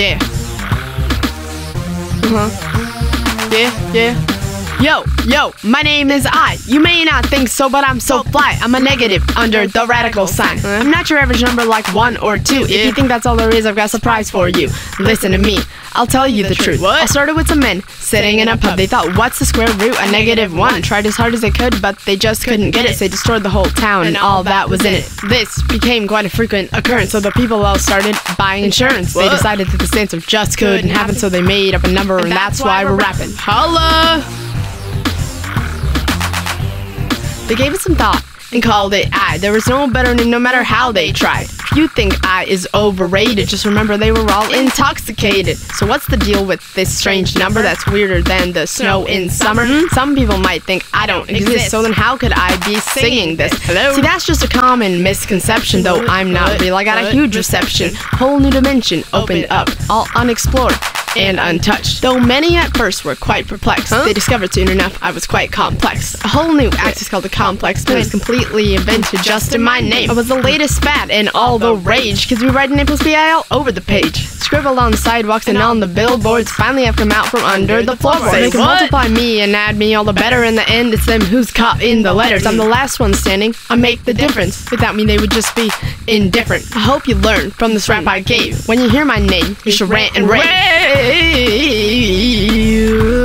Yeah. Yeah, yeah. Yo, my name is I. You may not think so, but I'm so fly. I'm a negative under the radical sign. I'm not your average number like 1 or 2. If you think that's all there is, I've got a surprise for you. Listen to me. I'll tell you the truth. What? I started with some men sitting in a pub. They thought, what's the square root of -1? Tried as hard as they could, but they just couldn't get it. They destroyed the whole town and all that was in it. This became quite a frequent occurrence, so the people all started buying insurance. What? They decided that the sense of just couldn't happen, so they made up a number, and that's why we're rapping. Holla! They gave it some thought and called it I. There was no better name no matter how they tried. If you think I is overrated, just remember they were all intoxicated. So what's the deal with this strange number that's weirder than the snow in summer? Some people might think I don't exist, so then how could I be singing this? Hello? See, that's just a common misconception, though I'm not real. I got a huge reception. Whole new dimension opened up, all unexplored and untouched. Though many at first were quite perplexed, they discovered soon enough I was quite complex. A whole new act is called the complex, but it's completely invented just in my name. I was the latest fad and all the rage, cause we write an A plus B.I. all over the page. Scribbled on sidewalks and on the billboards, finally I've come out from under the floorboards. They can multiply me and add me all the better. In the end, it's them who's caught in the letters. I'm the last one standing, I make the difference. Without me, they would just be indifferent. I hope you learn from this rap I gave. When you hear my name, you should rant and rave. You